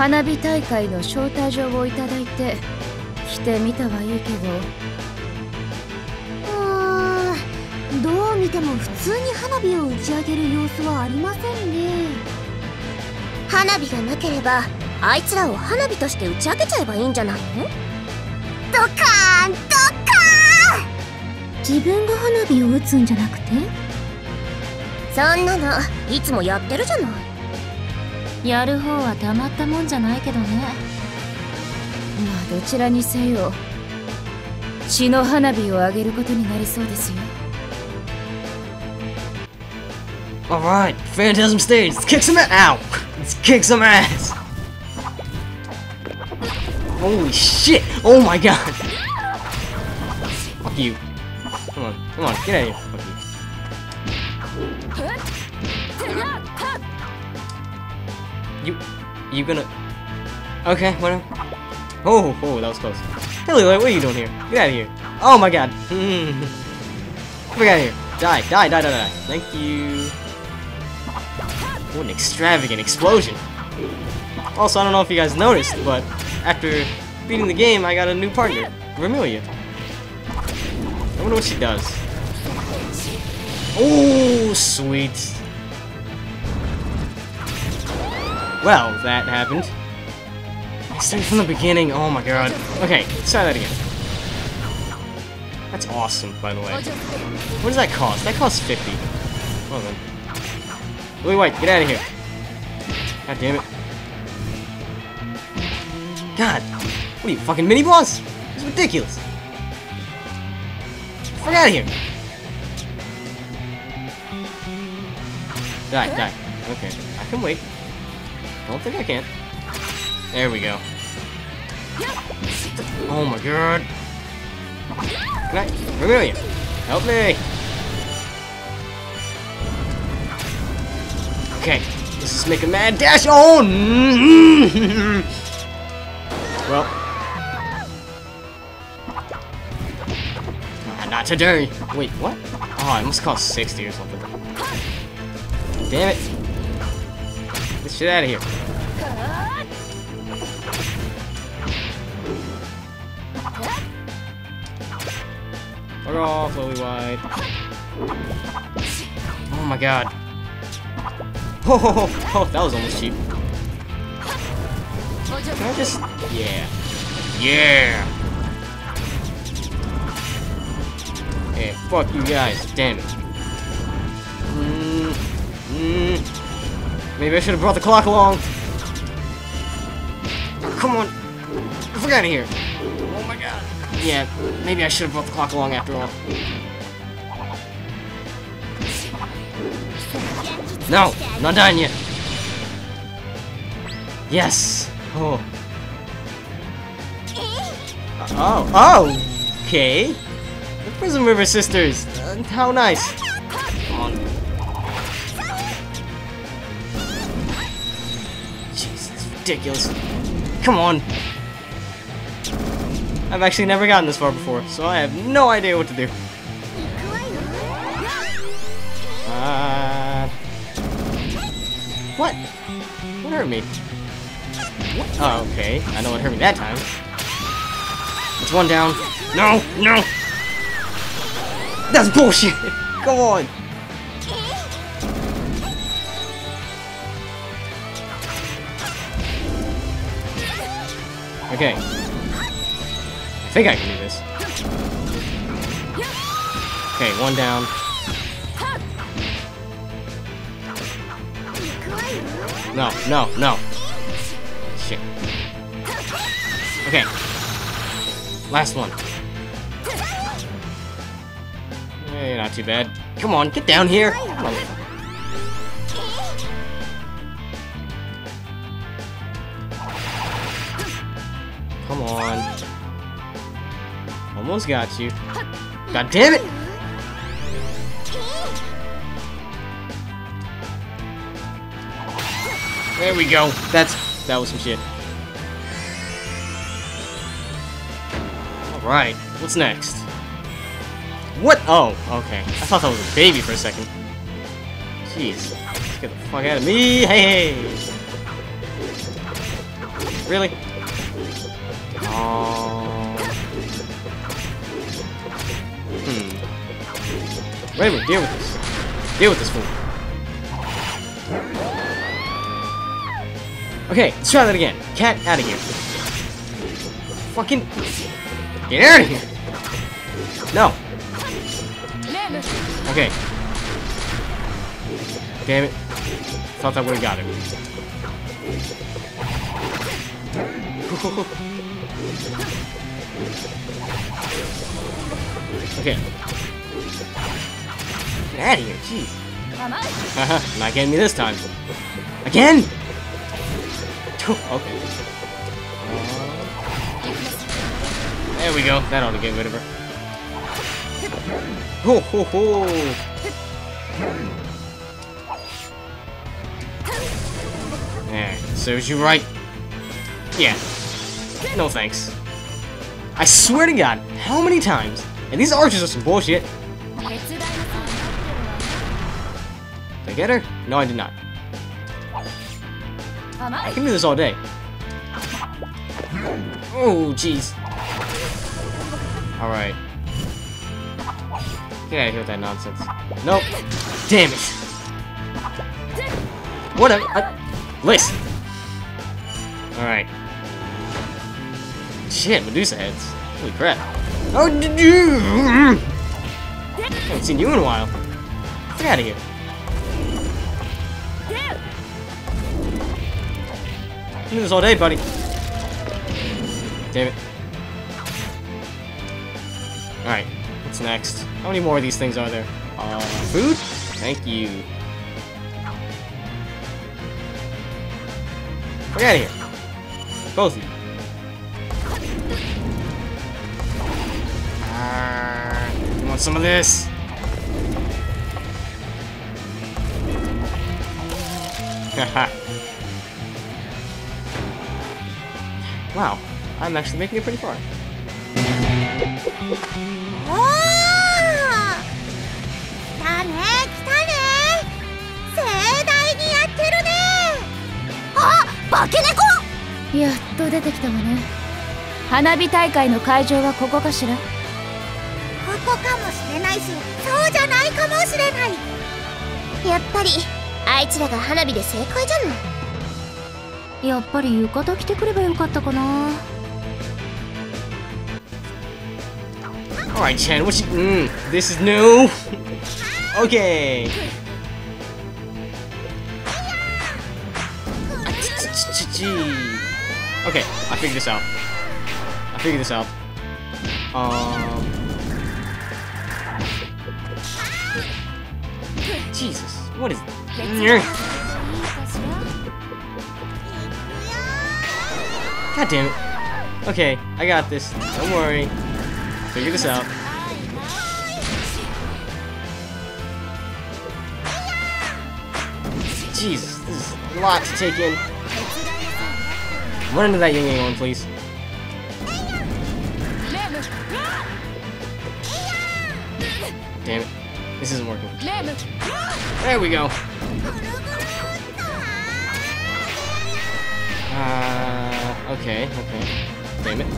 花火大会の招待状をいただいて来てみたはいいけど、どう見ても普通に花火を打ち上げる様子はありませんね。花火がなければあいつらを花火として打ち上げちゃえばいいんじゃないの？ドカーンドカーン。自分が花火を打つんじゃなくて？そんなのいつもやってるじゃない。やる方はたまったもんじゃないけどね。まあどちらにせよ血の花火を上げることになりそうですよ。 Alright, Phantasm stage, let's kick some ass. Ow! Let's kick some ass. Holy shit! Oh my god! Fuck you. Come on, come on, get out of here. You gonna... Okay, whatever. Oh, oh, that was close. Hello, what are you doing here? Get out of here. Oh my god. Get out of here. Die, die, die, die, die. Thank you. What an extravagant explosion. Also, I don't know if you guys noticed, but after beating the game, I got a new partner, Remilia. I wonder what she does. Oh, sweet. Well, that happened. Straight from the beginning, oh my god. Okay, let's try that again. That's awesome, by the way. What does that cost? That costs 50. Well then. Lily White, get out of here. God damn it. God, what are you, fucking mini-boss? This is ridiculous. Get the fuck out of here. Die, die. Okay, I can wait. I don't think I can. There we go. Oh my god. Can I? Remilia, help me! Okay, let's just make a mad dash. Oh! Well. Not today. Wait, what? Oh, it must cost 60 or something. Damn it. Get shit out of here. Fuck off, Lily White. Oh my god. Oh, that was almost cheap. Can I just... Yeah. Yeah! Hey, fuck you guys. Damn it. Maybe I should have brought the clock along. Come on. Get the fuck out of here. Oh my god. Yeah, maybe I should have brought the clock along after all. No, I'm not dying yet. Yes. Oh. Oh. Oh. Okay. The Prism River Sisters. How nice. Come on. Jeez, that's ridiculous. Come on. I've actually never gotten this far before, so I have no idea what to do. What? What hurt me? What? Oh, okay. I know what hurt me that time. It's one down. No! No! That's bullshit! Come on! Okay. I think I can do this. Okay, one down. No, no, no. Shit. Okay. Last one. Hey, not too bad. Come on, get down here. Come on. Almost got you. God damn it! There we go. That was some shit. Alright, what's next? What? Oh, okay. I thought that was a baby for a second. Jeez. Get the fuck out of me! Hey! Really? Oh. Hmm. Wait a minute, deal with this. Deal with this fool. Okay, let's try that again. Cat out of here. Fucking get out of here. No. Okay. Damn it. Thought that would've got him. Okay. Get out of here, jeez. Haha, not getting me this time. Again? Okay. There we go. That ought to get rid of her. Ho ho ho! There. Serves you right. Yeah. No thanks. I swear to God, how many times? And these archers are some bullshit. Did I get her? No, I did not. I can do this all day. Oh, jeez. Alright. Get out of here with that nonsense. Nope. Damn it. What a list. Alright. Shit, Medusa heads. Holy crap. Oh, did you? I haven't seen you in a while. Get out of here. I can do this all day, buddy. Damn it. Alright, what's next? How many more of these things are there? Food? Thank you. Get out of here. Both of you. You want some of this? Haha. Wow, I'm actually making it pretty far. Oh, やっぱり浴衣着てくればよかったかな。Alright, Chen, what you this is new. Okay. Okay, I figured this out. I figured this out. Jesus, what is this? God damn it. Okay, I got this. Don't worry. Figure this out. Jesus, this is a lot to take in. Run into that young one, please. Damn it. This isn't working. There we go. Okay, okay. Damn it.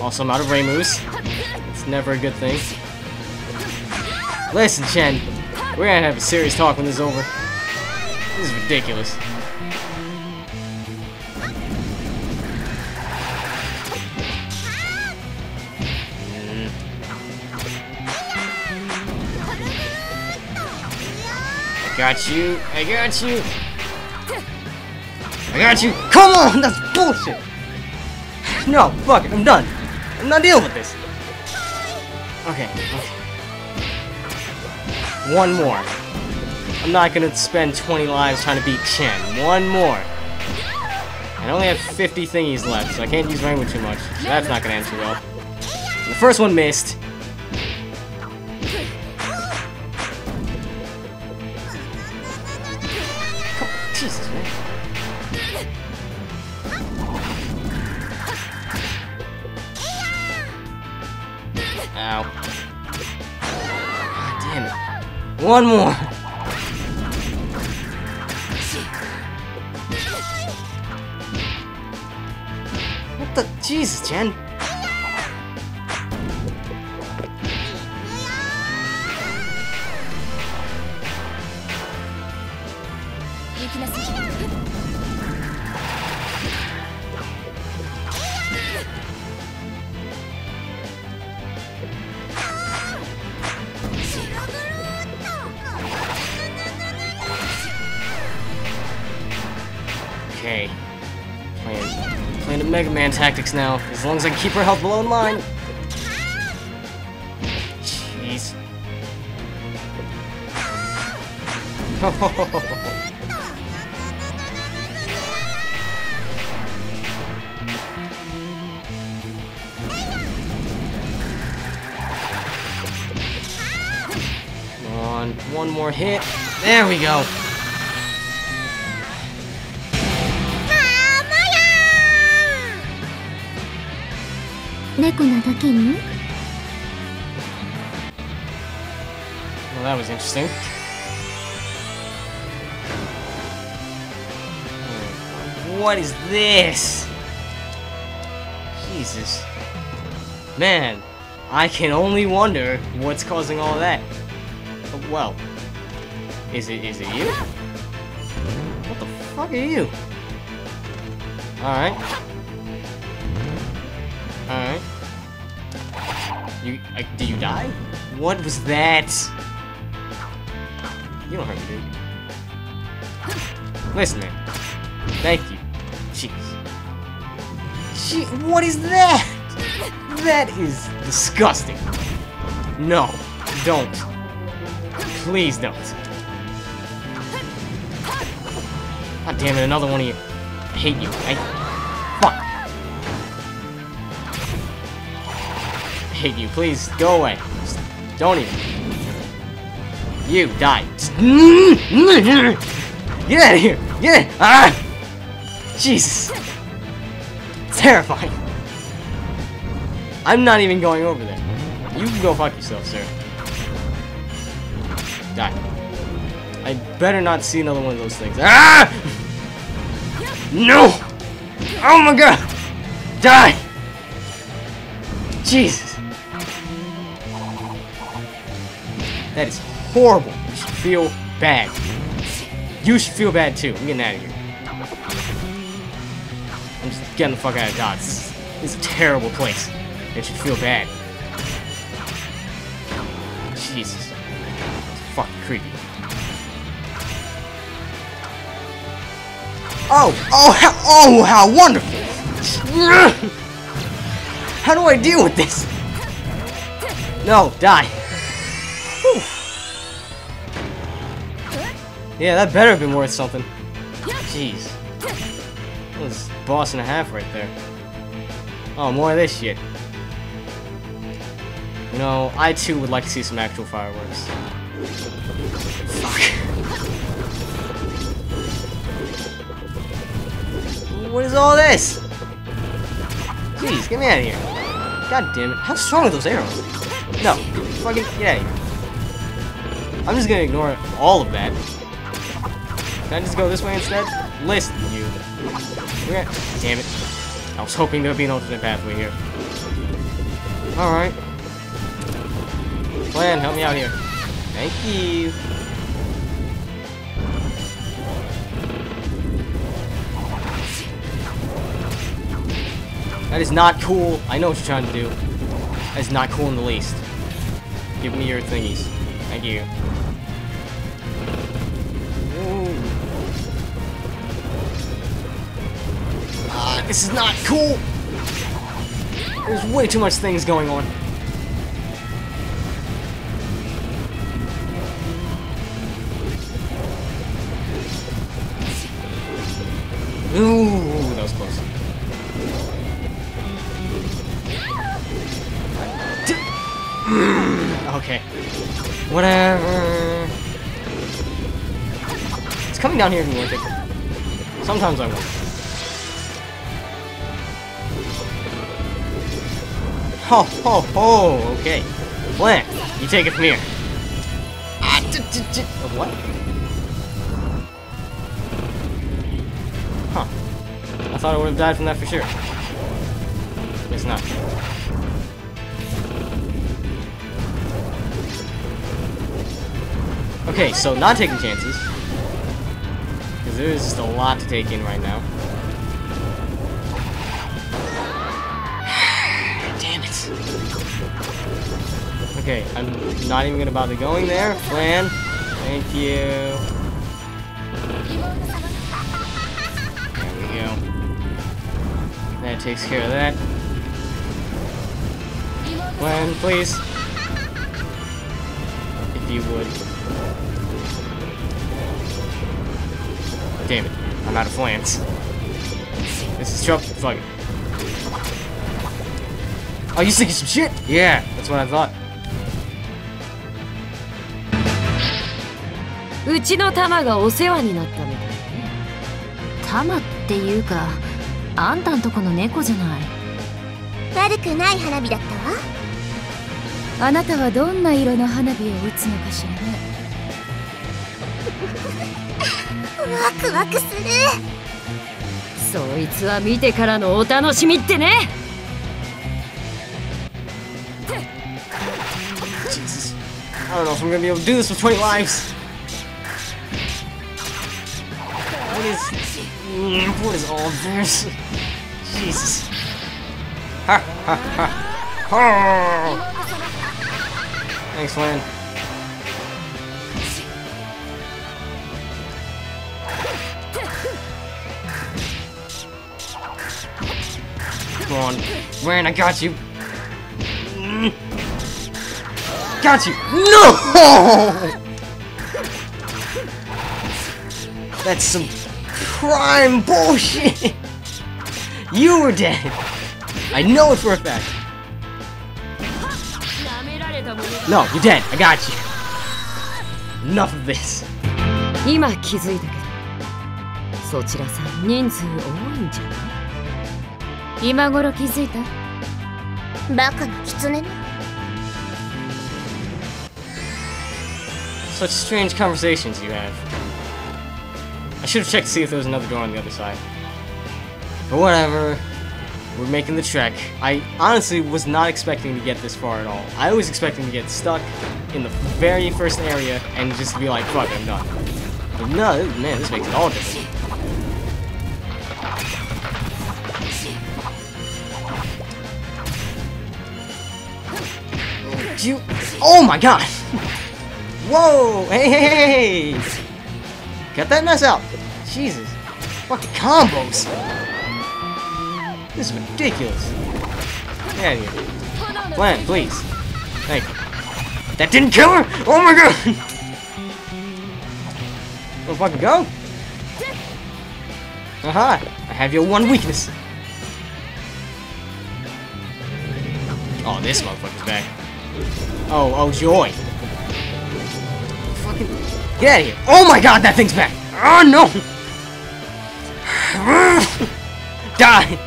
Also, I'm out of Raymus. It's never a good thing. Listen, Chen. We're gonna have a serious talk when this is over. This is ridiculous. I got you. I got you. I got you! Come on! That's bullshit! No, fuck it, I'm done. I'm not dealing with this. Okay, okay. One more. I'm not gonna spend 20 lives trying to beat Chen. One more. I only have 50 thingies left, so I can't use language too much. That's not gonna end too well. The first one missed. Ow. Damn it. One more. Jesus, Chen. Okay. Playing the Mega Man tactics now. As long as I can keep her health below in line. Jeez. Come on, one more hit. There we go. Well, that was interesting. What is this? Jesus. Man, I can only wonder what's causing all that. Well, is it you? What the fuck are you? Alright. Alright. Did you die? What was that? You don't hurt me, dude. Listen, man. Thank you. Jeez. What is that? That is disgusting. No. Don't. Please don't. God damn it, another one of you. I hate you. Hate you, please go away. Just don't even. You die. Get out of here. Get in. Ah! Jesus. It's terrifying. I'm not even going over there. You can go fuck yourself, sir. Die. I better not see another one of those things. Ah! No! Oh my god! Die! Jesus. That is horrible. You should feel bad. You should feel bad too. I'm getting out of here. I'm just getting the fuck out of Dodge. This is a terrible place. It should feel bad. Jesus. That's fucking creepy. Oh, how wonderful! How do I deal with this? No, die. Yeah, that better have been worth something. Jeez. That was a boss and a half right there. Oh, more of this shit. You know, I too would like to see some actual fireworks. Fuck. What is all this? Jeez, get me out of here. God damn it. How strong are those arrows? No. Fucking get out of here. I'm just gonna ignore all of that. Can I just go this way instead? Listen, you. Okay. Damn it. I was hoping there would be an alternate pathway here. Alright. Plan, help me out here. Thank you. That is not cool. I know what you're trying to do. That is not cool in the least. Give me your thingies. Thank you. This is not cool! There's way too much things going on. Ooh, that was close. Okay. Whatever. It's coming down here if you want it. Sometimes I won't. Ho ho ho! Okay, Plan, you take it from here. What? Huh? I thought I would have died from that for sure. не знаю. Okay, so not taking chances. Because there is just a lot to take in right now. Damn it. Okay, I'm not even gonna bother going there. Plan. Thank you. That takes care of that. Glenn, please. If you would. Damn it. I'm out of plans. This is trouble. Fuck it. Oh, you sticking some shit? Yeah, that's what I thought. Tama あんたんとこの猫じゃない。悪くない花火だったわ。あなたはどんな色の花火を打つのかしらね。ワクワクする。そいつは見てからのお楽しみってね。Jesus. I don't know if I'm gonna be able to do this with 20 lives. What is all this? Jesus. Ha ha ha. Oh. Thanks, Lynn. Come on. Lynn, I got you. Got you. No! That's some prime bullshit! You were dead! I know it for a fact. No, you're dead. I got you. Enough of this. Such strange conversations you have. I should have checked to see if there was another door on the other side. But whatever. We're making the trek. I honestly was not expecting to get this far at all. I was expecting to get stuck in the very first area and just be like, fuck, I'm done. But no, man, this makes it all different. Oh my god! Whoa! Hey! Got that mess out! Jesus. Fucking combos! This is ridiculous. Get out of here. Glenn, please. Thank you. That didn't kill her? Oh my god! Wanna fucking go? Aha! I have your one weakness. Oh, this motherfucker's back. Oh, joy. Fucking... Get out of here! Oh my god, that thing's back! Oh no! Die!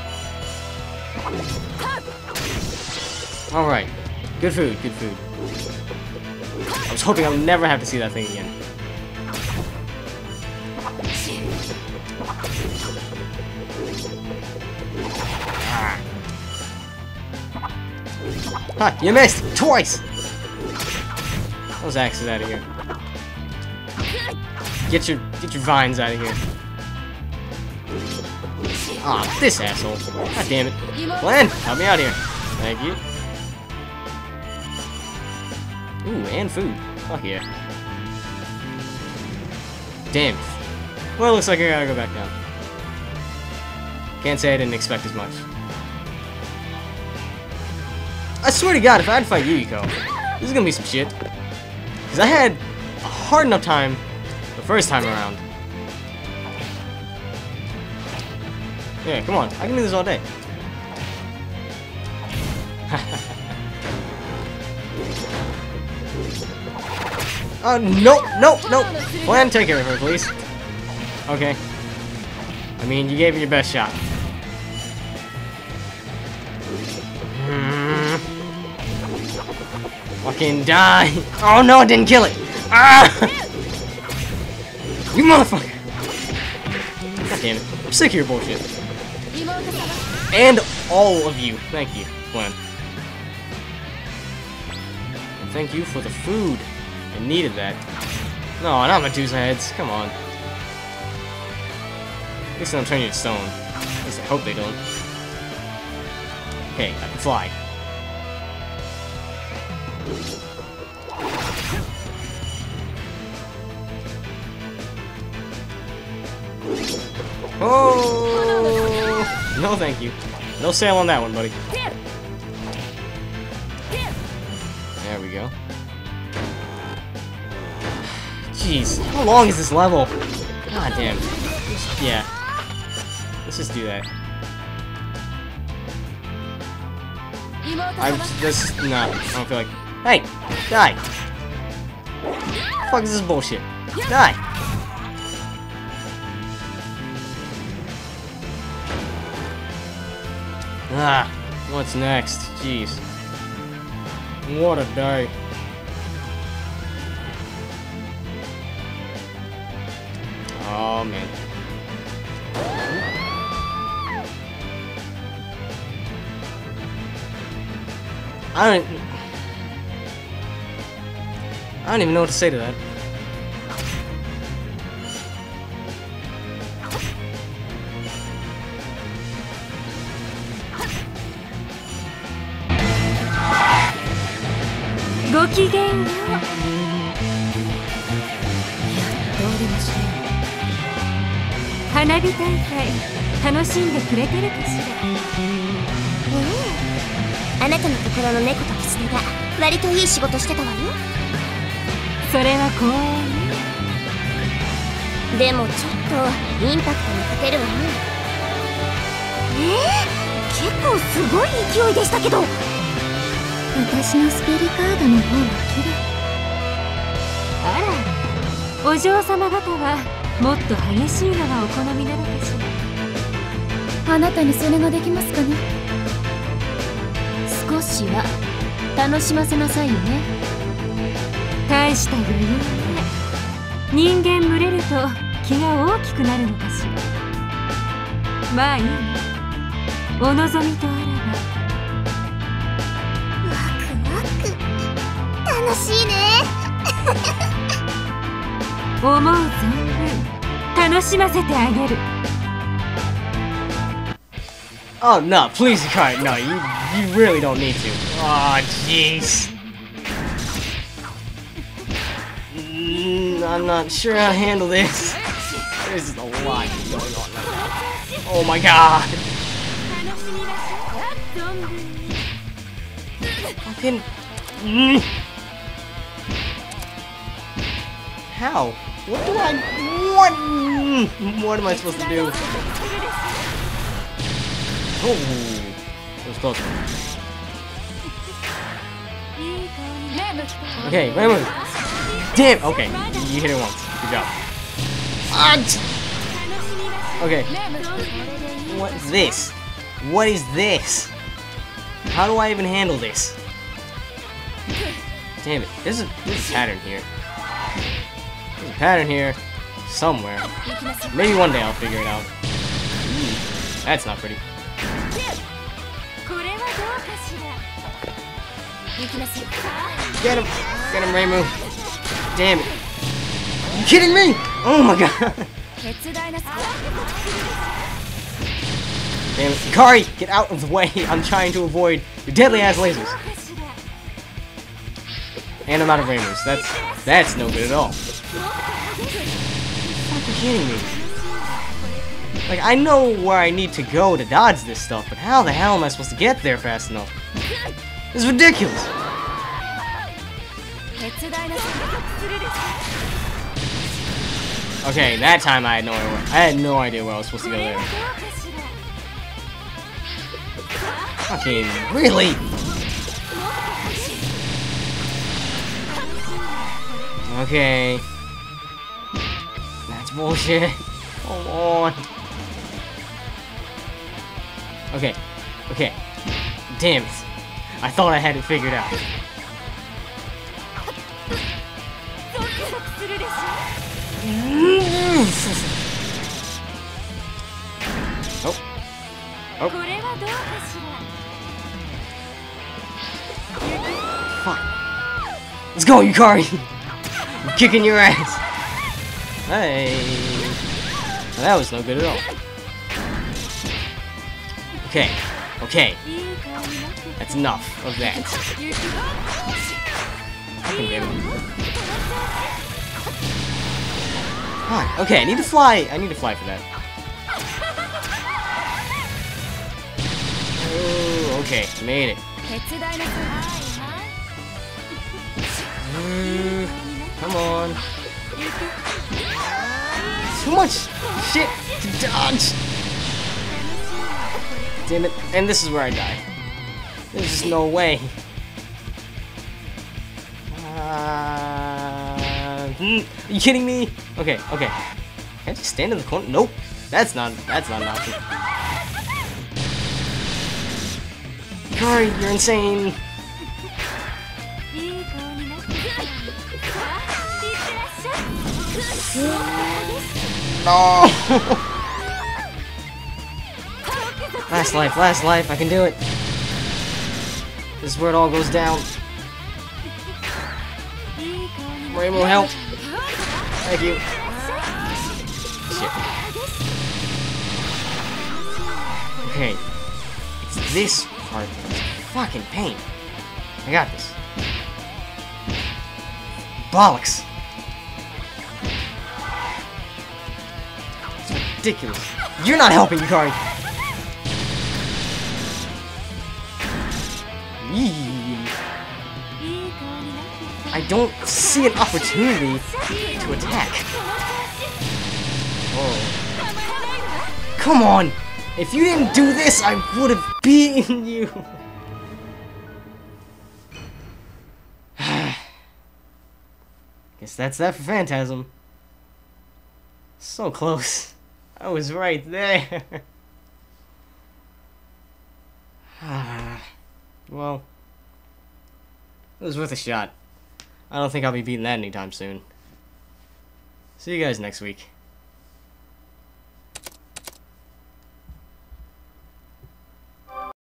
Alright. Good food, good food. I was hoping I would never have to see that thing again. Ah. You missed! Twice! Those axes out of here. Get your vines out of here. Ah, this asshole. God damn it. Glenn, help me out here. Thank you. Ooh, and food. Fuck yeah. Damn. Well, it looks like I gotta go back down. Can't say I didn't expect as much. I swear to god, if I had to fight Yuiko, this is gonna be some shit. Because I had a hard enough time the first time around. Yeah, come on. I can do this all day. No. Plan, take care of her, please. Okay. I mean, you gave it your best shot. Fucking die. Oh no, I didn't kill it. Ah! You motherfucker! God damn it. I'm sick of your bullshit. And all of you. Thank you, Gwen. And thank you for the food. I needed that. No, not Medusa heads. Come on. At least I'm turning to stone. At least I hope they don't. Hey, I can fly. Oh! No, thank you. No sale on that one, buddy. There we go. Jeez, how long is this level? God damn. Yeah. Let's just do that. I'm just not. I don't feel like. Hey! Die! What the fuck is this bullshit? Die! Ah, what's next? Jeez. What a day. Oh man. I don't even know what to say to that. Oh no, please, Ikari, no, you really don't need to. Oh jeez. I'm not sure how to handle this. There's a lot going on right now. Oh my god. Fucking. How? What do I. What am I supposed to do? Oh, it was close. Okay, wait a minute. Damn, okay, you hit it once. Good job. Okay. What is this? What is this? How do I even handle this? Damn it, there's a pattern here. There's a pattern here somewhere. Maybe one day I'll figure it out. That's not pretty. Get him! Get him, Reimu! Damn it! Are you kidding me? Oh my god! Damn it. Ikari! Get out of the way! I'm trying to avoid your deadly-ass lasers! And I'm out of Reimus. That's no good at all. You're kidding me. Like, I know where I need to go to dodge this stuff, but how the hell am I supposed to get there fast enough? It's ridiculous! Okay, that time I had no idea where I was supposed to go there. Fucking really? Okay. That's bullshit. Hold on. Okay. Okay. Damn it. I thought I had it figured out. Oh. Oh. Fuck. Let's go, Yukari! I'm kicking your ass! Hey! Well, that was no good at all. Okay, okay. That's enough of that. Fuck, okay, I need to fly. I need to fly for that. Oh, okay, made it. Come on. Too much shit to dodge. Damn it. And this is where I die. There's just no way. Are you kidding me? Okay, okay. Can I just stand in the corner? Nope. That's not an option. Sorry, you're insane. No. Last life, I can do it. This is where it all goes down. Rainbow, help. Thank you. Shit. Okay. It's this part that's fucking pain. I got this. Bollocks. It's ridiculous. You're not helping, Ikari. I don't see an opportunity to attack. Whoa. Come on! If you didn't do this, I would have beaten you! Guess that's that for Phantasm. So close. I was right there. Well, it was worth a shot. I don't think I'll be beating that anytime soon. See you guys next week.